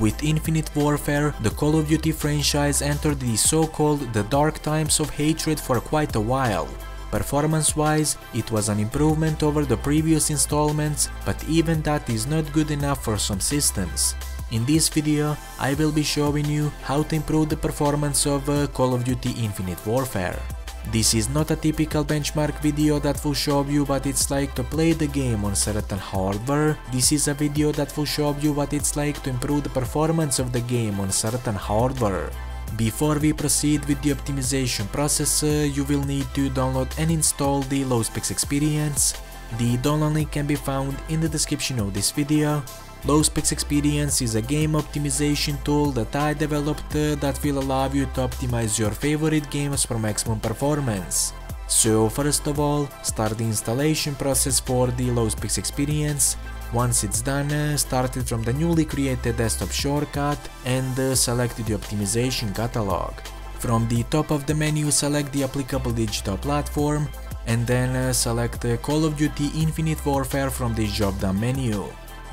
with Infinite Warfare, the Call of Duty franchise entered the so-called the dark times of hatred for quite a while. Performance-wise, it was an improvement over the previous installments, but even that is not good enough for some systems. In this video, I will be showing you how to improve the performance of Call of Duty Infinite Warfare. This is not a typical benchmark video that will show you what it's like to play the game on certain hardware. This is a video that will show you what it's like to improve the performance of the game on certain hardware. Before we proceed with the optimization process, you will need to download and install the Low Specs Experience. The download link can be found in the description of this video. Low Specs Experience is a game optimization tool that I developed that will allow you to optimize your favorite games for maximum performance. So first of all, start the installation process for the Low Specs Experience. Once it's done, start it from the newly created desktop shortcut and select the optimization catalog. From the top of the menu, select the applicable digital platform and then select Call of Duty Infinite Warfare from the drop-down menu.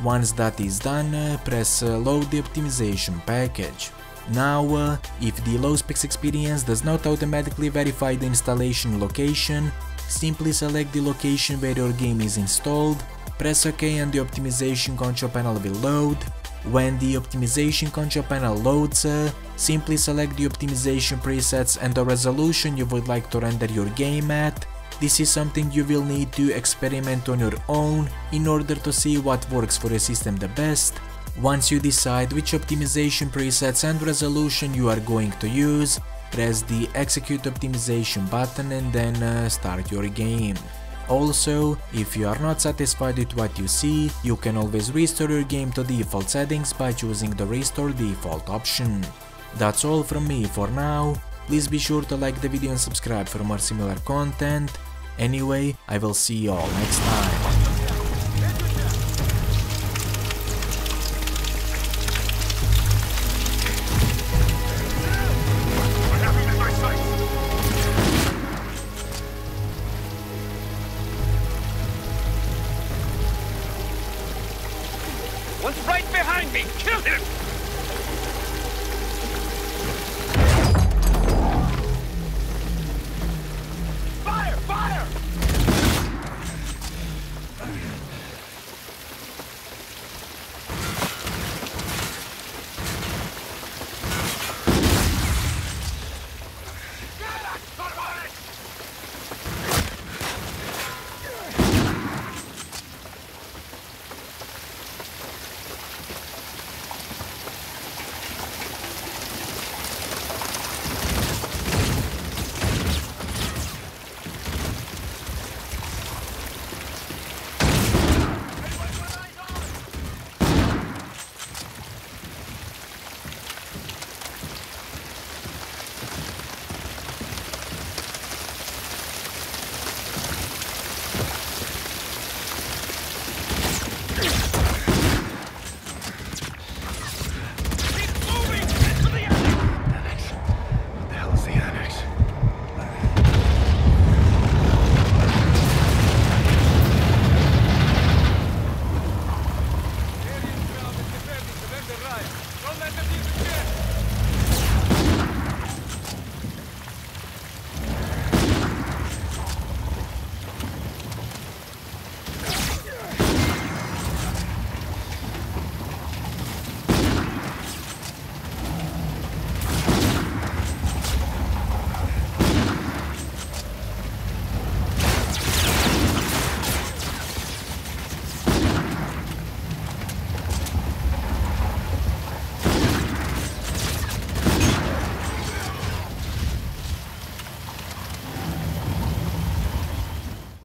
Once that is done, press load the optimization package. Now, if the Low Specs Experience does not automatically verify the installation location, simply select the location where your game is installed, press OK and the optimization control panel will load. When the optimization control panel loads, simply select the optimization presets and the resolution you would like to render your game at. This is something you will need to experiment on your own in order to see what works for your system the best. Once you decide which optimization presets and resolution you are going to use, press the Execute Optimization button and then start your game. Also, if you are not satisfied with what you see, you can always restore your game to default settings by choosing the Restore Default option. That's all from me for now. Please be sure to like the video and subscribe for more similar content. Anyway, I will see you all next time. One's right behind me! Kill him!